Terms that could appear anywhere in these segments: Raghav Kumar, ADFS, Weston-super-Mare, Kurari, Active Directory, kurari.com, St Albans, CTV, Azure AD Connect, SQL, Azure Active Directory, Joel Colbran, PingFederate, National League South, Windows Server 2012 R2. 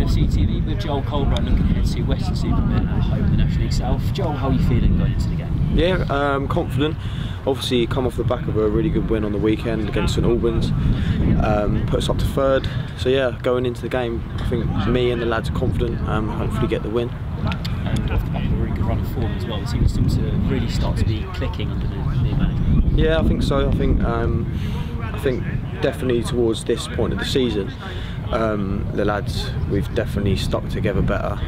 Corner CTV with Joel Colbran, looking ahead to Weston-super-Mare at home in the National League South. Joel, how are you feeling going into the game? Yeah, confident. Obviously, come off the back of a really good win on the weekend against St Albans, put us up to third. So yeah, going into the game, I think me and the lads are confident. Hopefully, get the win. And off the back of a really good run of form as well, the team seems to really start to be clicking under the new management. Yeah, I think so. I think definitely towards this point of the season, the lads, we've definitely stuck together better.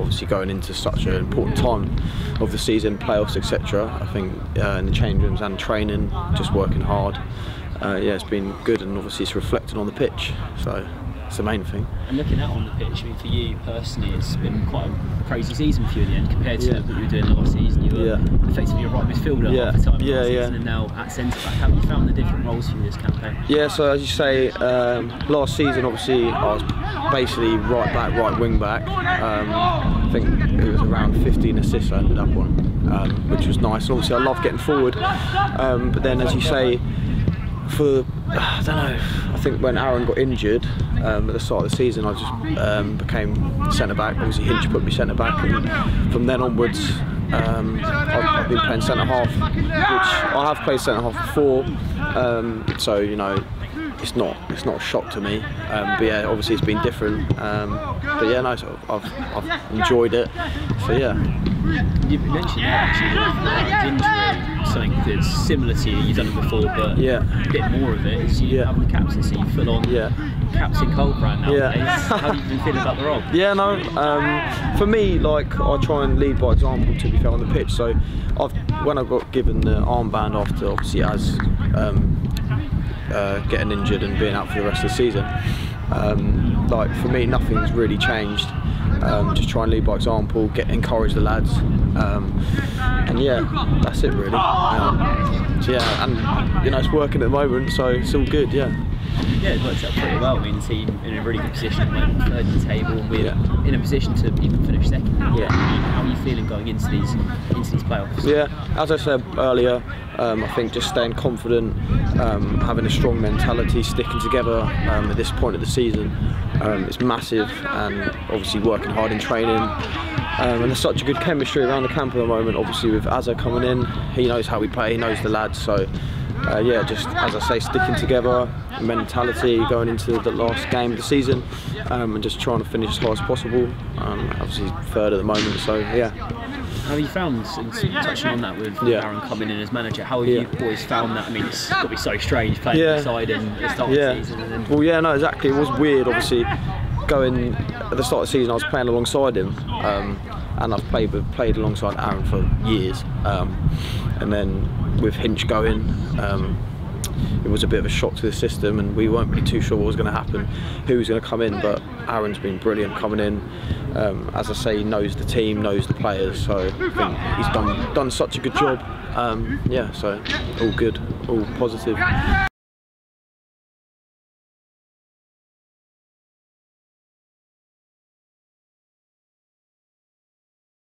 Obviously going into such an important time of the season, playoffs, etc. I think in the change rooms and training, just working hard. Yeah, it's been good, and obviously it's reflecting on the pitch. So that's the main thing. And looking out on the pitch, I mean, for you personally, it's been quite a crazy season for you in the end compared to what you were doing last season. You were effectively a right midfielder half the time last season, and now at centre back. How have you found the different roles through this campaign? Yeah, so as you say, last season obviously I was basically right back, right wing back. I think it was around 15 assists I ended up on, which was nice. And obviously I love getting forward, but then as you say, I don't know, I think when Aaron got injured at the start of the season, I just became centre-back. Obviously Hinch put me centre-back, and from then onwards I've been playing centre-half, which I have played centre-half before, so you know, it's not a shock to me, but yeah, obviously it's been different, but yeah, no, so I've enjoyed it, so yeah. You mentioned that actually, that something that's similar to you, you've done it before, but a bit more of it is you having the captaincy, full on Captain Colbran nowadays. How do you been feeling about the role? Yeah, no, for me, like, I try and lead by example, to be fair, on the pitch. So when I got given the armband after, obviously, as getting injured and being out for the rest of the season, like, for me, nothing's really changed. Just try and lead by example, encourage the lads, and yeah, that's it really. So yeah, and you know, it's working at the moment, so it's all good. Yeah, it works out pretty well. I mean, the team in a really good position at the moment, third in the table, and we're in a position to even finish second. Yeah. How are you feeling going into these playoffs? Yeah, as I said earlier, I think just staying confident, having a strong mentality, sticking together at this point of the season, it's massive, and obviously working hard in training. And there's such a good chemistry around the camp at the moment, obviously with Azza coming in. He knows how we play, he knows the lads, so yeah, just as I say, sticking together, mentality going into the last game of the season, and just trying to finish as high as possible. Obviously third at the moment, so yeah. How have you found, and touching on that with Aaron coming in as manager, how have you boys found that? I mean, it's got to be so strange playing outside and at the start of the season. And well, yeah, no, exactly. It was weird, obviously. Going at the start of the season, I was playing alongside him, and I've played alongside Aaron for years, and then with Hinch going, it was a bit of a shock to the system, and we weren't really too sure what was going to happen, who was going to come in. But Aaron's been brilliant coming in. As I say, he knows the team, knows the players, so I think he's done such a good job. Yeah, so all good, all positive.